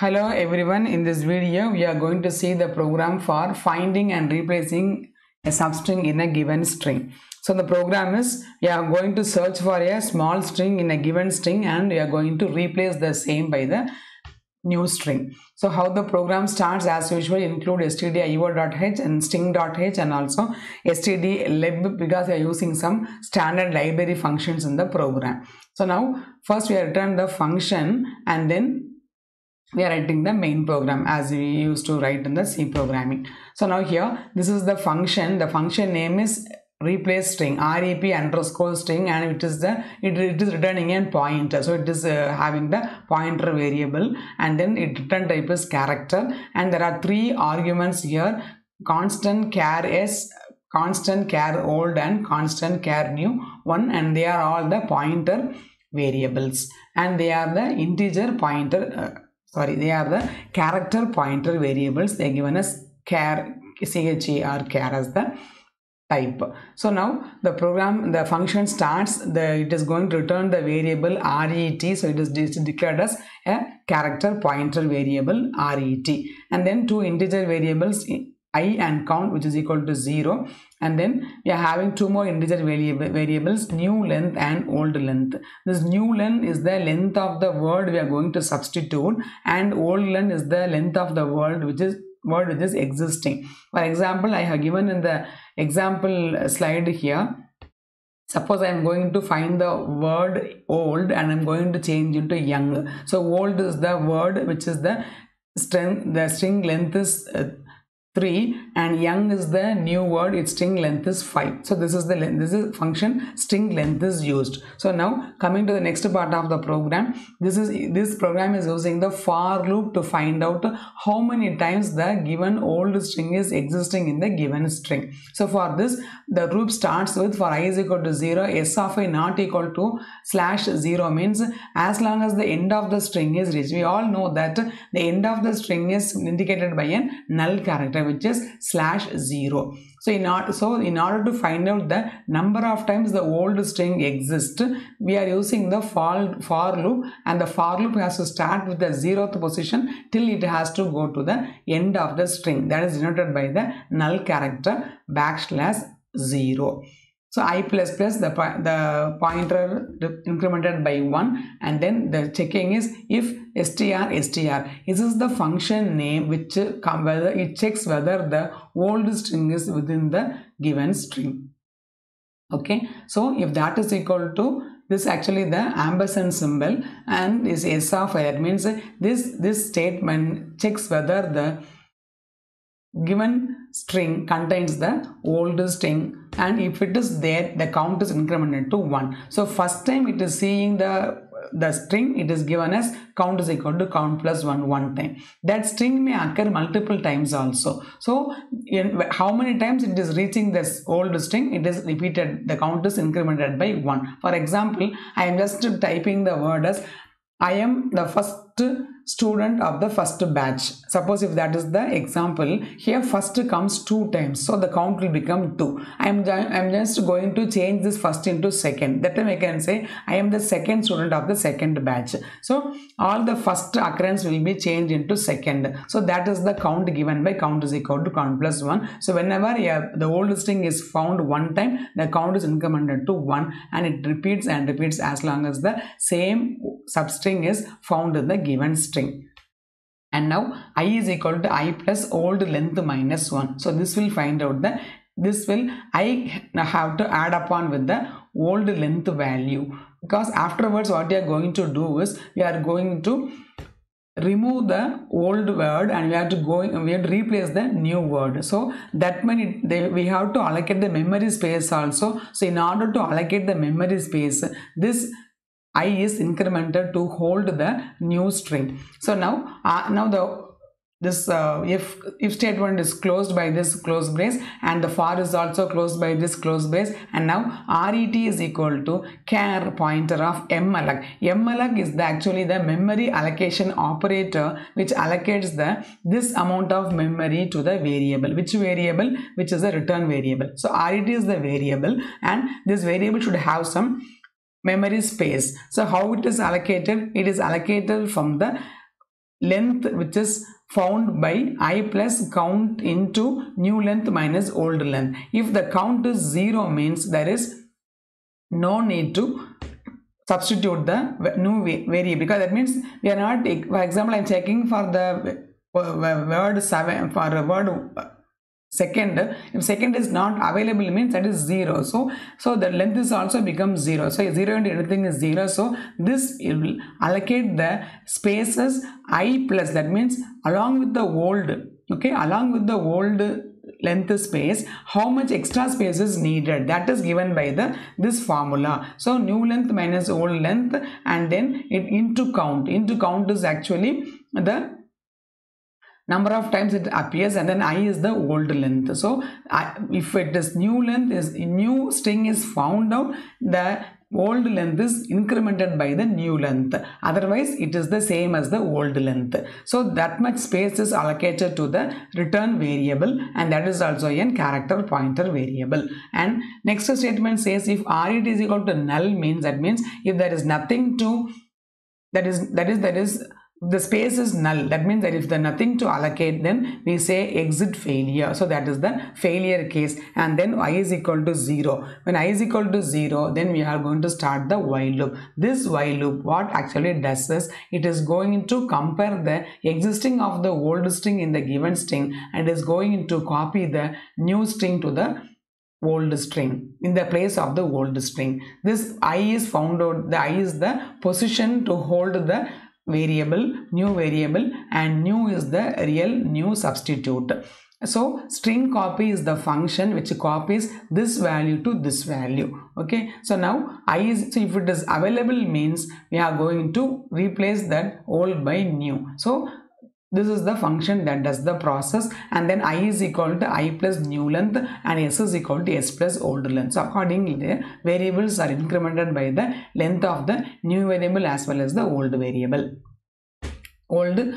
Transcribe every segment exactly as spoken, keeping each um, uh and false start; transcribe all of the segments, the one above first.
Hello everyone, in this video we are going to see the program for finding and replacing a substring in a given string. So the program is, we are going to search for a small string in a given string and we are going to replace the same by the new string. So how the program starts, as usual, include stdio.h and string.h and also stdlib, because we are using some standard library functions in the program. So now first we return the function and then we are writing the main program as we used to write in the C programming. So now here, this is the function. The function name is replace string, rep underscore string, and it is the it, it is returning a pointer. So it is uh, having the pointer variable, and then it return type is character, and there are three arguments here: constant char s, constant char old, and constant char new one, and they are all the pointer variables, and they are the integer pointer. Uh, Sorry, they are the character pointer variables. They are given as char, C H A R, char as the type. So now the program, the function starts, the, it is going to return the variable ret. So it is declared as a character pointer variable ret. And then two integer variables, I and count, which is equal to zero. And then we are having two more integer variable variables, new length and old length. This new length is the length of the word we are going to substitute, and old length is the length of the word which is word which is existing. For example, I have given in the example slide here. Suppose I am going to find the word old and I am going to change into young. So old is the word which is the string. The string length is uh, three, and young is the new word, its string length is five. So this is the length, this is function string length is used. So now coming to the next part of the program, this is this program is using the for loop to find out how many times the given old string is existing in the given string. So for this, the loop starts with for I is equal to zero, s of I not equal to slash zero means as long as the end of the string is reached. We all know that the end of the string is indicated by a null character, which is slash zero. So in, order, so in order to find out the number of times the old string exists, we are using the for, for loop, and the for loop has to start with the zeroth position till it has to go to the end of the string, that is denoted by the null character backslash zero. So I plus plus the, the pointer incremented by one, and then the checking is if str str. This is the function name which come whether it checks whether the old string is within the given string. Okay, so if that is equal to this, actually the ampersand symbol, and is s of I, that means this this statement checks whether the given string contains the old string, and if it is there, the count is incremented to one. So first time it is seeing the the string, it is given as count is equal to count plus one one time. That string may occur multiple times also. So in how many times it is reaching this old string, it is repeated, the count is incremented by one. For example, I am just typing the word as I am the first student of the first batch. Suppose if that is the example, here first comes two times, so the count will become two. I am I'm just going to change this first into second. That time I can say I am the second student of the second batch. So all the first occurrence will be changed into second. So that is the count given by count is equal to count plus one. So whenever yeah, the old string is found one time, the count is incremented to one, and it repeats and repeats as long as the same substring is found in the given string. And now I is equal to I plus old length minus one. So this will find out the this will I have to add upon with the old length value, because afterwards what we are going to do is we are going to remove the old word and we have to go we have to replace the new word. So that means they, we have to allocate the memory space also. So in order to allocate the memory space, this I is incremented to hold the new string. So now, uh, now the this uh, if if statement is closed by this close brace, and the for is also closed by this close brace, and now ret is equal to char pointer of malloc. Malloc is the actually the memory allocation operator which allocates the this amount of memory to the variable. Which variable? Which is the return variable. So ret is the variable, and this variable should have some memory space. So how it is allocated? It is allocated from the length which is found by I plus count into new length minus old length. If the count is zero means there is no need to substitute the new variable, because that means we are not, for example, I am checking for the word seven, for a word second. If second is not available means that is zero, so so the length is also becomes zero. So zero and everything is zero, so this it will allocate the spaces I plus, that means along with the old, okay, along with the old length space how much extra space is needed, that is given by the this formula. So new length minus old length, and then it into count. Into count is actually the number of times it appears, and then I is the old length. So I, if it is new length, is new string is found out, the old length is incremented by the new length, otherwise it is the same as the old length. So that much space is allocated to the return variable, and that is also a character pointer variable. And next statement says if ret is equal to null means, that means if there is nothing to, that is that is that is the space is null, that means that if there is nothing to allocate, then we say exit failure. So that is the failure case, and then I is equal to zero. When I is equal to zero, then we are going to start the while loop. This while loop what actually does is it is going to compare the existing of the old string in the given string, and is going to copy the new string to the old string in the place of the old string. This I is found out, the I is the position to hold the variable, new variable, and new is the real new substitute. So string copy is the function which copies this value to this value. Okay, so now I is, so if it is available means we are going to replace that old by new. So this is the function that does the process, and then I is equal to I plus new length, and S is equal to S plus old length. So accordingly the variables are incremented by the length of the new variable as well as the old variable, old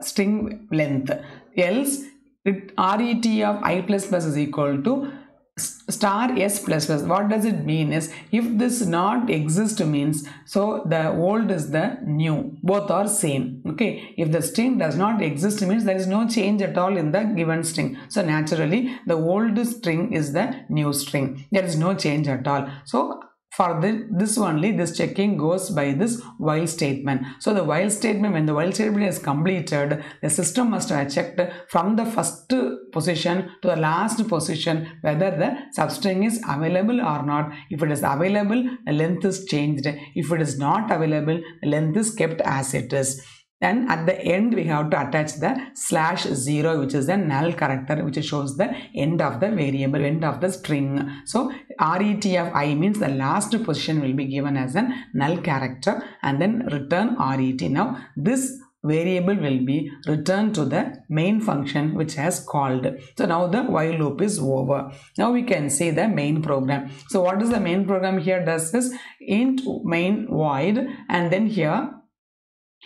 string length. Else it ret of I plus plus is equal to star S plus plus. What does it mean is if this not exist means, so the old is the new, both are same. Okay, if the string does not exist means there is no change at all in the given string, so naturally the old string is the new string, there is no change at all. So for the, this only this checking goes by this while statement. So the while statement, when the while statement is completed, the system must have checked from the first position to the last position whether the substring is available or not. If it is available, the length is changed. If it is not available, the length is kept as it is. Then at the end we have to attach the slash zero, which is the null character which shows the end of the variable, end of the string. So ret of I means the last position will be given as a null character, and then return ret. Now this variable will be returned to the main function which has called. So now the while loop is over. Now we can see the main program. So what is the main program here does is int main void, and then here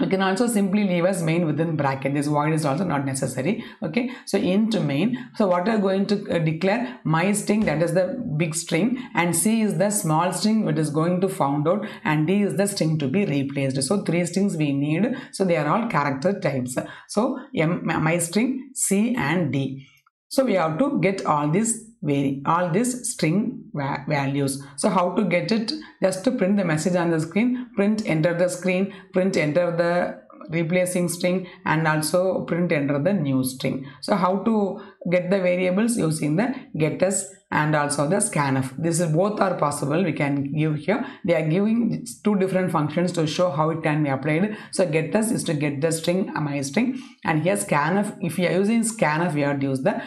we can also simply leave as main within bracket. This void is also not necessary. Okay, so int main. So what are going to declare? My string, that is the big string, and C is the small string which is going to found out, and D is the string to be replaced. So three strings we need. So they are all character types. So M, my string, C and D. So we have to get all these vary all this string va values. So how to get it? Just to print the message on the screen, print enter the screen, print enter the replacing string, and also print enter the new string. So how to get the variables using the gets and also the scanf. This is both are possible. We can give here, they are giving two different functions to show how it can be applied. So gets is to get the string, my string, and here scanf, if you are using scanf you have to use the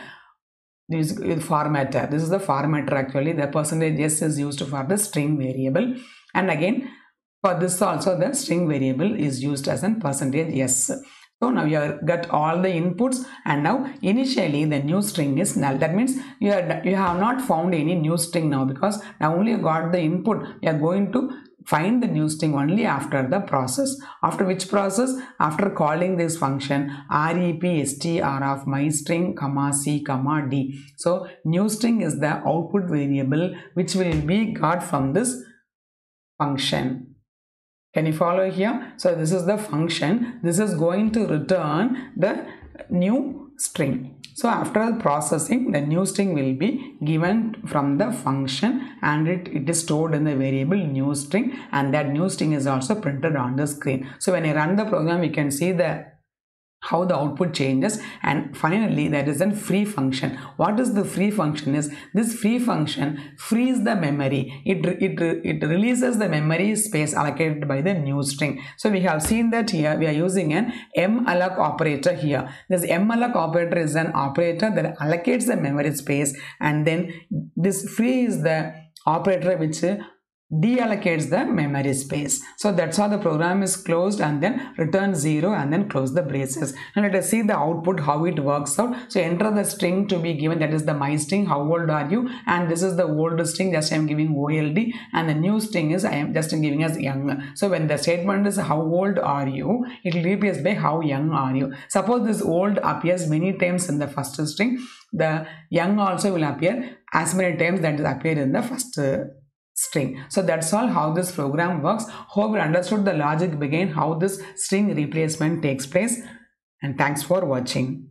This is formatter. This is the formatter actually. The percentage s is used for the string variable, and again for this also the string variable is used as an percentage s. So now you have got all the inputs, and now initially the new string is null. That means you are you have not found any new string now, because now only you got the input. You are going to find the new string only after the process. After which process? After calling this function repstr of my string comma c comma d. So new string is the output variable which will be got from this function. Can you follow here? So this is the function. This is going to return the new string. So after processing, the new string will be given from the function, and it, it is stored in the variable new string, and that new string is also printed on the screen. So when I run the program, you can see the how the output changes. And finally, there is a free function. What is the free function? Is this free function frees the memory. It, it, it releases the memory space allocated by the new string. So we have seen that here we are using an malloc operator here. This malloc operator is an operator that allocates the memory space, and then this free is the operator which deallocates the memory space. So that's how the program is closed, and then return zero and then close the braces. And let us see the output, how it works out. So enter the string to be given, that is the my string, how old are you, and this is the old string, just I am giving old, and the new string is I am just giving as young. So when the statement is how old are you, it will be replaced by how young are you. Suppose this old appears many times in the first string, the young also will appear as many times that it appeared in the first uh, string. So that's all how this program works. Hope you understood the logic behind how this string replacement takes place. And thanks for watching.